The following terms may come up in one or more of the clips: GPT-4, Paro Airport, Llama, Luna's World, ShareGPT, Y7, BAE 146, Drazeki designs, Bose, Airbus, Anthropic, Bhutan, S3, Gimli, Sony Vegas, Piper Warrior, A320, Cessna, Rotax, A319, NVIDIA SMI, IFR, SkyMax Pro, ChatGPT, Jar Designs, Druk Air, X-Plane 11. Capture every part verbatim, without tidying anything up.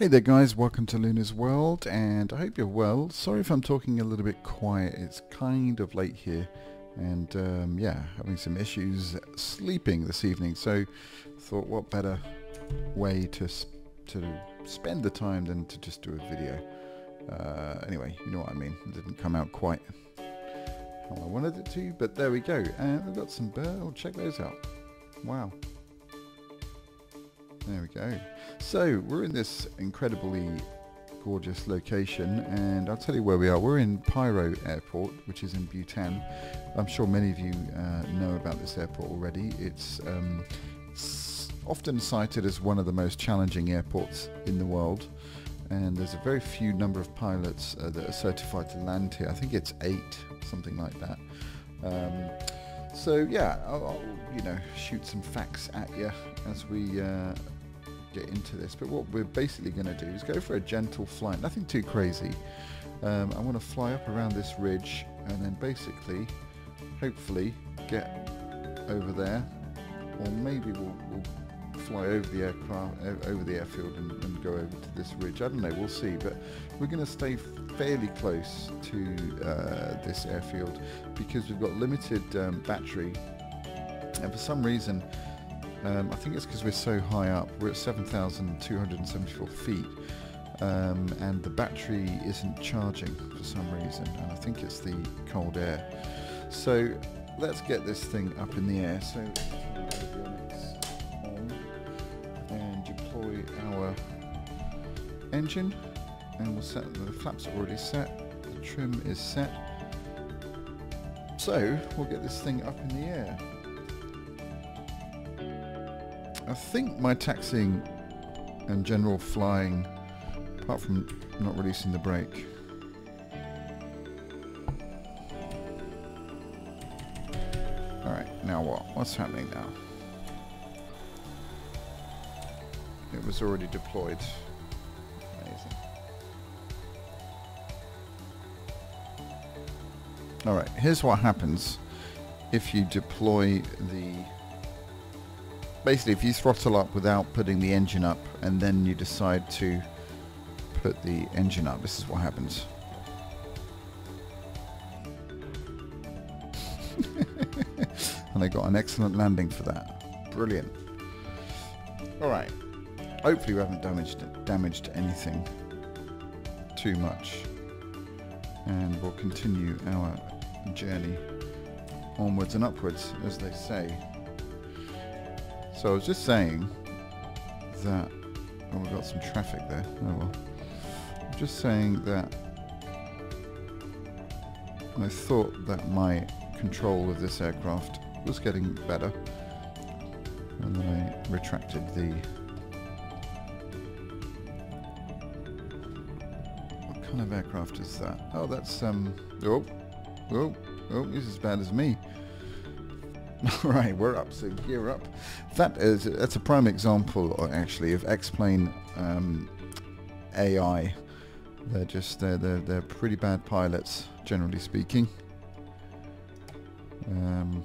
Hey there guys, welcome to Luna's World, and I hope you're well. Sorry if I'm talking a little bit quiet, it's kind of late here, and um, yeah, having some issues sleeping this evening, so thought what better way to, sp to spend the time than to just do a video. Uh, anyway, you know what I mean, it didn't come out quite how I wanted it to, but there we go. And we've got some birds, oh, check those out, wow. There we go. So we're in this incredibly gorgeous location, and I'll tell you where we are. We're in Paro Airport, which is in Bhutan. I'm sure many of you uh, know about this airport already. It's, um, it's often cited as one of the most challenging airports in the world, and there's a very few number of pilots uh, that are certified to land here. I think it's eight, something like that. Um, so yeah, I'll, I'll you know, shoot some facts at you as we uh, get into this, but what we're basically going to do is go for a gentle flight, nothing too crazy. um, I want to fly up around this ridge and then basically hopefully get over there, or maybe we'll, we'll fly over the aircraft over the airfield and, and go over to this ridge. I don't know, we'll see, but we're going to stay fairly close to uh, this airfield because we've got limited um, battery, and for some reason Um, I think it's because we're so high up. We're at seven thousand two hundred seventy-four feet, um, and the battery isn't charging for some reason, and I think it's the cold air. So let's get this thing up in the air. So and deploy our engine, and we'll set the flaps are already set. The trim is set. So we'll get this thing up in the air. I think my taxiing and general flying, apart from not releasing the brake, alright, now what? What's happening now? It was already deployed. Amazing. Alright, here's what happens if you deploy the... Basically, if you throttle up without putting the engine up, and then you decide to put the engine up, this is what happens. And I got an excellent landing for that. Brilliant. All right. Hopefully, we haven't damaged damaged anything too much, and we'll continue our journey onwards and upwards, as they say. So I was just saying that, oh, we've got some traffic there, oh well. I'm just saying that I thought that my control of this aircraft was getting better, and then I retracted the... What kind of aircraft is that? Oh, that's, um, oh, oh, oh, he's as bad as me. Alright, we're up, so gear up. That is, that's a prime example, actually, of X-Plane um, A I. They're just, they're, they're, they're pretty bad pilots, generally speaking. Um,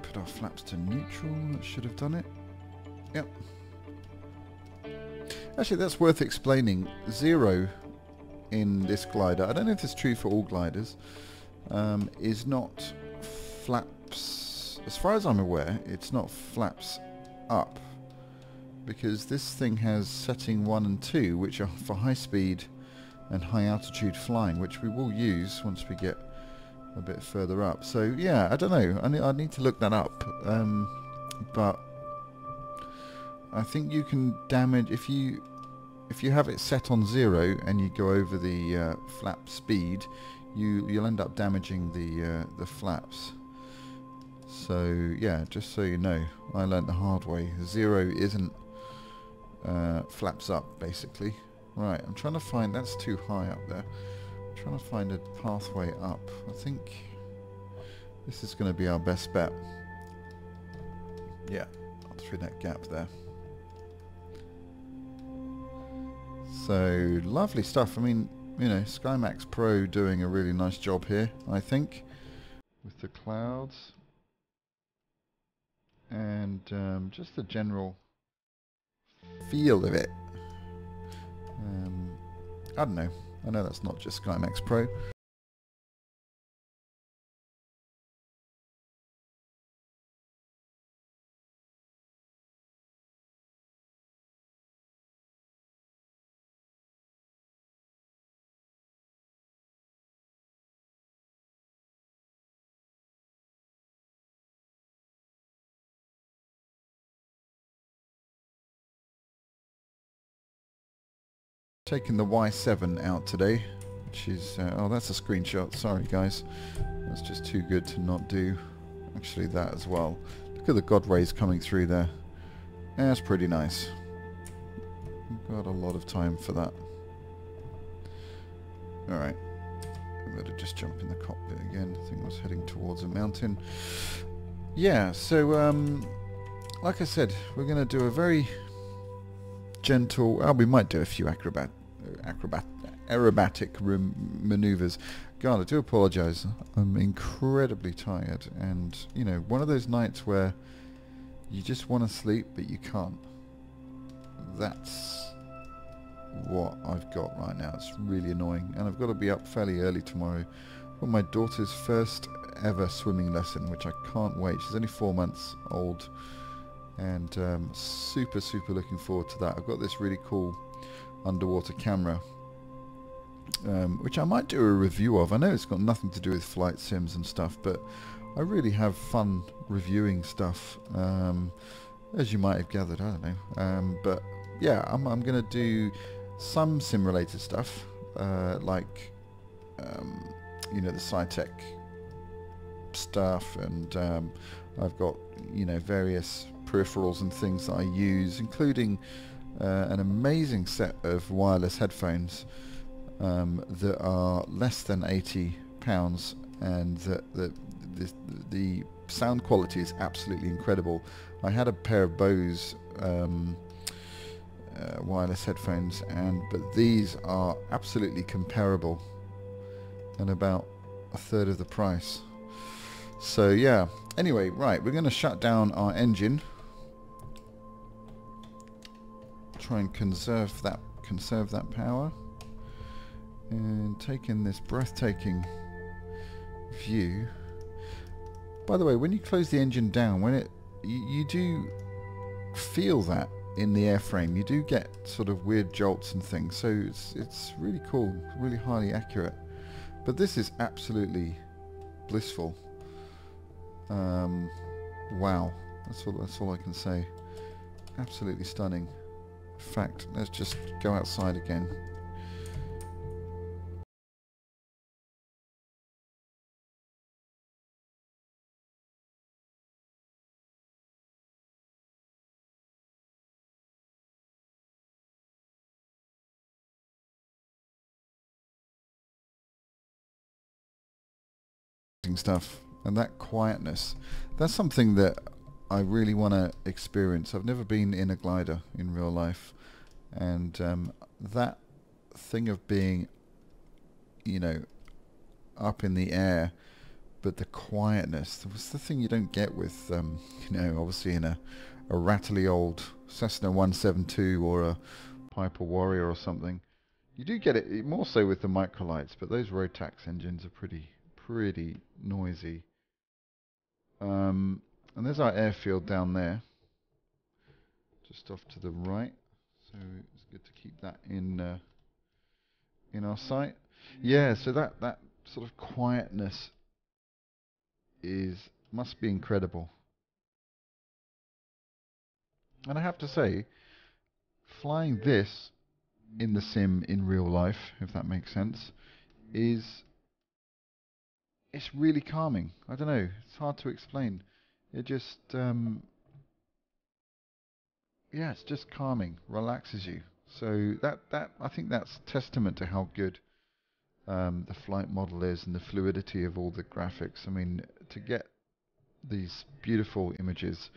put our flaps to neutral, that should have done it. Yep. Actually, that's worth explaining. Zero in this glider, I don't know if it's true for all gliders, Um, is not flaps, as far as I'm aware, it's not flaps up, because this thing has setting one and two, which are for high speed and high altitude flying, which we will use once we get a bit further up. So yeah, I don't know, I, ne I need to look that up, um, but I think you can damage, if you if you have it set on zero and you go over the uh, flap speed, You, you'll end up damaging the uh, the flaps. So yeah, just so you know, I learned the hard way. Zero isn't uh, flaps up, basically. Right, I'm trying to find, that's too high up there. I'm trying to find a pathway up. I think this is going to be our best bet. Yeah, up through that gap there. So lovely stuff. I mean, you know, SkyMax Pro doing a really nice job here, I think, with the clouds and um, just the general feel of it. Um, I don't know. I know that's not just SkyMax Pro. Taking the Y seven out today, which is, uh, oh, that's a screenshot, sorry guys, that's just too good to not do. Actually that as well, look at the god rays coming through there, that's pretty nice. Got a lot of time for that. Alright, I'm going to just jump in the cockpit again. I think I was heading towards a mountain. Yeah, so um, like I said, we're going to do a very gentle, oh, we might do a few acrobat, acrobat, aerobatic room maneuvers. God, I do apologize. I'm incredibly tired, and you know, one of those nights where you just want to sleep but you can't. That's what I've got right now. It's really annoying, and I've got to be up fairly early tomorrow for my daughter's first ever swimming lesson, which I can't wait. She's only four months old. And um, super, super looking forward to that. I've got this really cool underwater camera, um, which I might do a review of. I know it's got nothing to do with flight sims and stuff, but I really have fun reviewing stuff, um, as you might have gathered, I don't know. Um, but yeah, I'm, I'm going to do some sim-related stuff, uh, like, um, you know, the SciTech stuff, and um, I've got, you know, various peripherals and things that I use, including uh, an amazing set of wireless headphones um, that are less than eighty pounds, and the, the, the, the sound quality is absolutely incredible. I had a pair of Bose um, uh, wireless headphones, and but these are absolutely comparable and about a third of the price. So yeah, anyway, right, we're going to shut down our engine. Try and conserve that conserve that power, and take in this breathtaking view. By the way, when you close the engine down, when it you, you do feel that in the airframe, you do get sort of weird jolts and things. So it's it's really cool, really highly accurate. But this is absolutely blissful. Um, wow, that's all. That's all I can say. Absolutely stunning. In fact, let's just go outside again. Stuff, and that quietness, that's something that I really want to experience. I've never been in a glider in real life, and um, that thing of being, you know, up in the air, but the quietness was the thing you don't get with, um, you know, obviously in a, a rattly old Cessna one seventy-two or a Piper Warrior or something. You do get it more so with the microlights, but those Rotax engines are pretty pretty noisy. Um, and there's our airfield down there, just off to the right. So it's good to keep that in uh, in our sight. Yeah. So that that sort of quietness is must be incredible. And I have to say, flying this in the sim in real life, if that makes sense, is it's really calming. I don't know, it's hard to explain. It just um, yeah, it's just calming, relaxes you. So that that I think that's testament to how good um, the flight model is, and the fluidity of all the graphics. I mean, to get these beautiful images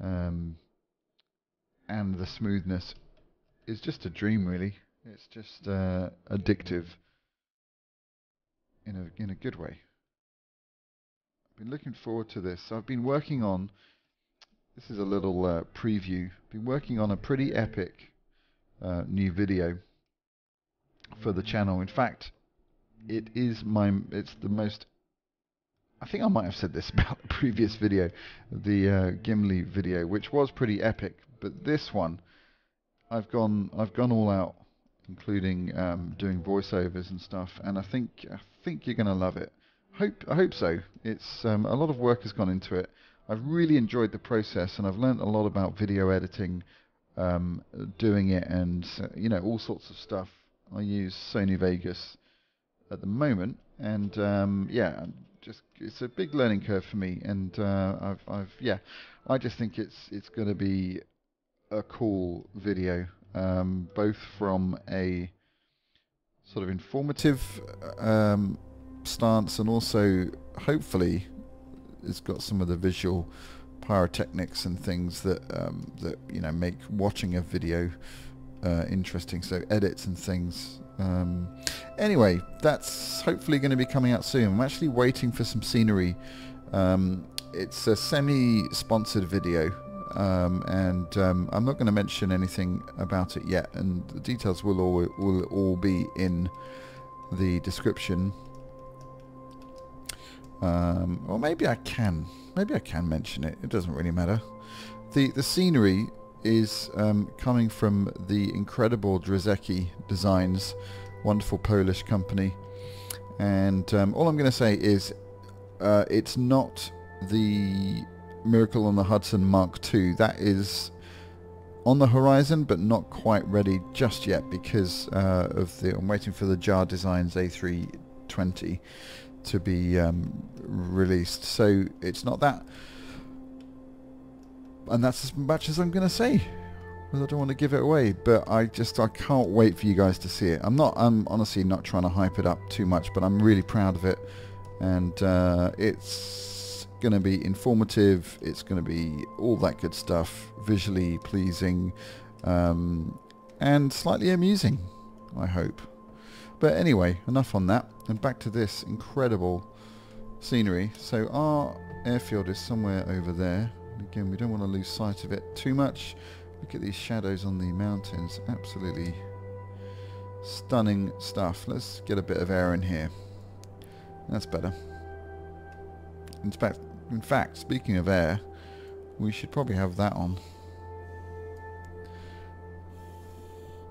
um, and the smoothness is just a dream, really. It's just uh, addictive in a in a good way. Been looking forward to this. I've been working on This is a little uh, preview. Been working on a pretty epic uh, new video for the channel. In fact, it is my it's the most. I think I might have said this about the previous video, the uh, Gimli video, which was pretty epic. But this one, I've gone I've gone all out, including um, doing voiceovers and stuff. And I think I think you're going to love it. Hope I hope so. It's um, a lot of work has gone into it. I've really enjoyed the process, and I've learned a lot about video editing, um, doing it, and you know, all sorts of stuff. I use Sony Vegas at the moment, and um, yeah, just it's a big learning curve for me. And uh, I've, I've, yeah, I just think it's it's going to be a cool video, um, both from a sort of informative um, stance, and also hopefully it's got some of the visual pyrotechnics and things that um, that you know make watching a video uh, interesting. So edits and things. Um, anyway, that's hopefully going to be coming out soon. I'm actually waiting for some scenery. Um, it's a semi-sponsored video, um, and um, I'm not going to mention anything about it yet. And the details will all will all be in the description. Um, or maybe I can, maybe I can mention it. It doesn't really matter. The the scenery is um, coming from the incredible Drazeki Designs, wonderful Polish company. And um, all I'm going to say is, uh, it's not the Miracle on the Hudson Mark two. That is on the horizon, but not quite ready just yet because uh, of the. I'm waiting for the Jar Designs A three twenty. To be um, released, so it's not that, and that's as much as I'm going to say, because I don't want to give it away. But I just I can't wait for you guys to see it. I'm not I'm honestly not trying to hype it up too much, but I'm really proud of it, and uh, it's going to be informative. It's going to be all that good stuff, visually pleasing, um, and slightly amusing, I hope. But anyway, enough on that, and back to this incredible scenery. So our airfield is somewhere over there. Again, we don't want to lose sight of it too much. Look at these shadows on the mountains. Absolutely stunning stuff. Let's get a bit of air in here. That's better. In fact, in fact, speaking of air, we should probably have that on.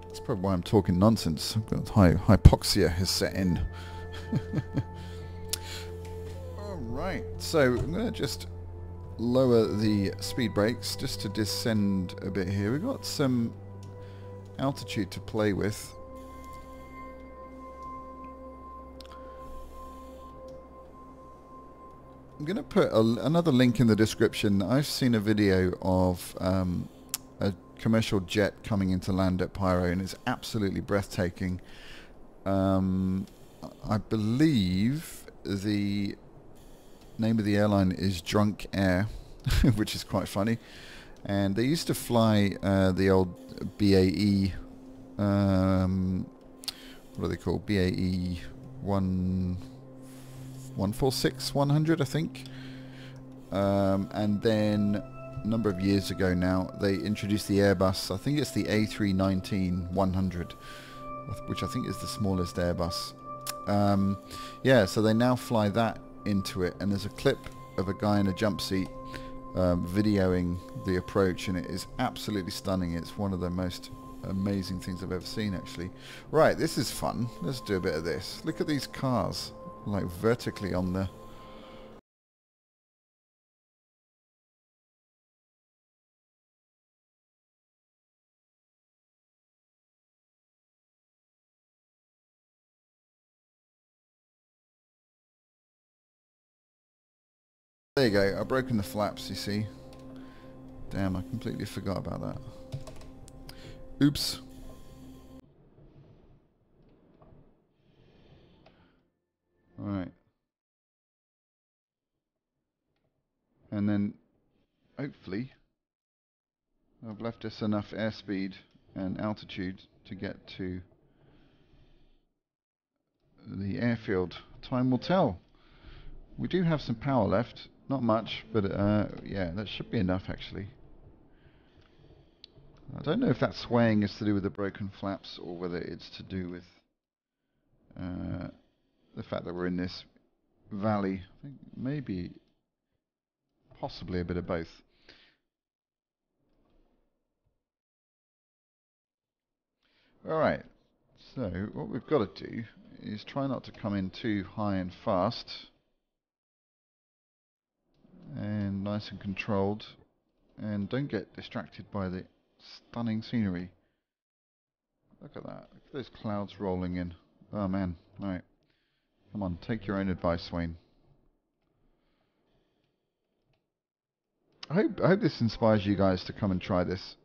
That's probably why I'm talking nonsense. I've got hy hypoxia has set in. Alright, so I'm going to just lower the speed brakes just to descend a bit here. We've got some altitude to play with. I'm going to put a, another link in the description. I've seen a video of um, a commercial jet coming into land at Paro, and it's absolutely breathtaking. Um, I believe the name of the airline is Druk Air, which is quite funny. And they used to fly uh, the old B A E, um, what are they called? B A E one forty-six, one hundred, I think. Um, and then a number of years ago now, they introduced the Airbus. I think it's the A three nineteen one hundred. Which I think is the smallest Airbus. Um, yeah, so they now fly that into it, and there's a clip of a guy in a jump seat um, videoing the approach, and it is absolutely stunning. It's one of the most amazing things I've ever seen, actually. Right, this is fun. Let's do a bit of this. Look at these cars, like vertically on the... There you go, I've broken the flaps, you see. Damn, I completely forgot about that. Oops. Alright. And then, hopefully, I've left us enough airspeed and altitude to get to the airfield. Time will tell. We do have some power left. Not much, but uh, yeah, that should be enough actually. I don't know if that swaying is to do with the broken flaps or whether it's to do with uh, the fact that we're in this valley. I think maybe, possibly a bit of both. Alright, so what we've got to do is try not to come in too high and fast, and nice and controlled, and don't get distracted by the stunning scenery. Look at that, look at those clouds rolling in. Oh man, alright. Come on, take your own advice, Wayne. I hope, I hope this inspires you guys to come and try this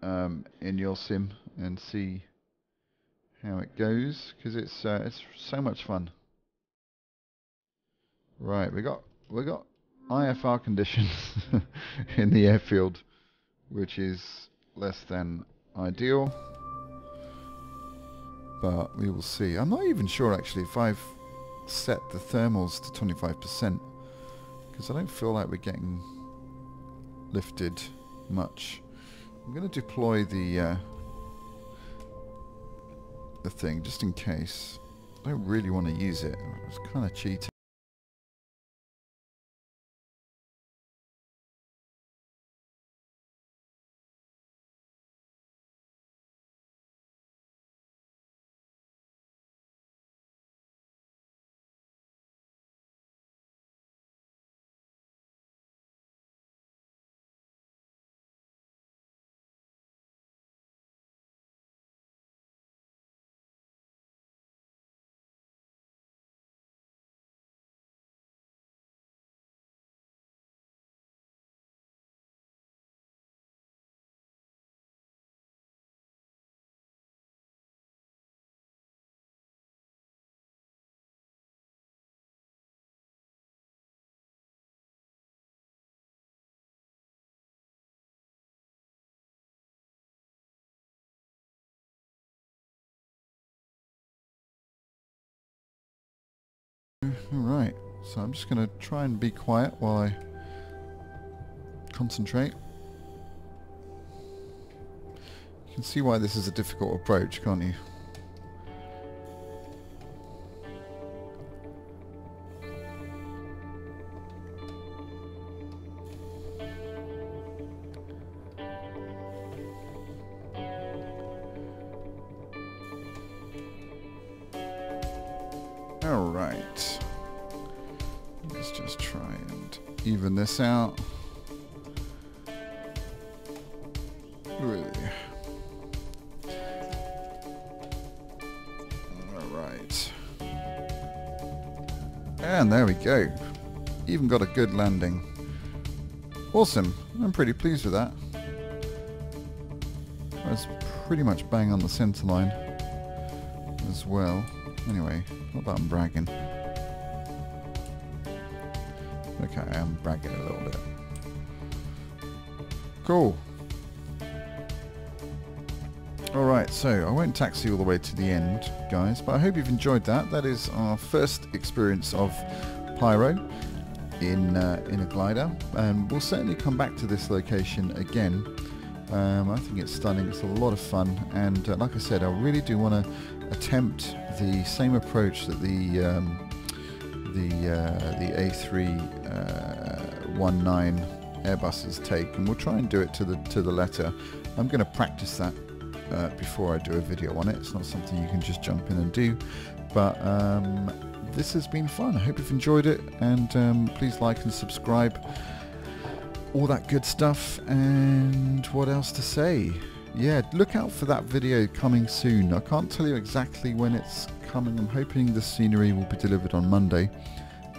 um, in your sim and see how it goes, because it's uh, it's so much fun. Right, we got we got I F R conditions in the airfield, which is less than ideal, but we will see. I'm not even sure actually if I've set the thermals to twenty-five percent, because I don't feel like we're getting lifted much. I'm going to deploy the uh, the thing just in case. I don't really want to use it. It's kind of cheating. Alright, so I'm just going to try and be quiet while I concentrate. You can see why this is a difficult approach, can't you? Out. Really. Alright. And there we go. Even got a good landing. Awesome. I'm pretty pleased with that. That's pretty much bang on the centre line as well. Anyway, not that I'm bragging. Okay, I am bragging a little bit. Cool. Alright, so I won't taxi all the way to the end, guys, but I hope you've enjoyed that. That is our first experience of Pyro in, uh, in a glider. And um, we'll certainly come back to this location again. Um, I think it's stunning. It's a lot of fun. And uh, like I said, I really do want to attempt the same approach that the... Um, the uh, the A three nineteen Airbuses take, and we'll try and do it to the to the letter. I'm going to practice that uh, before I do a video on it. It's not something you can just jump in and do, but um, this has been fun. I hope you've enjoyed it, and um, please like and subscribe, all that good stuff. And what else to say? Yeah, look out for that video coming soon. I can't tell you exactly when it's coming. I'm hoping the scenery will be delivered on Monday,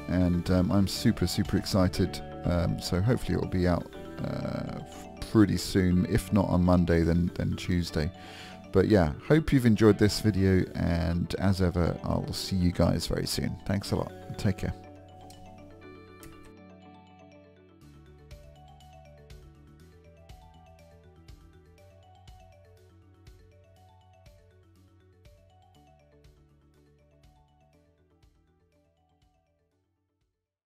and um, I'm super super excited, um, so hopefully it will be out uh, pretty soon. If not on Monday, then then Tuesday. But yeah, hope you've enjoyed this video, and as ever, I will see you guys very soon. Thanks a lot, take care.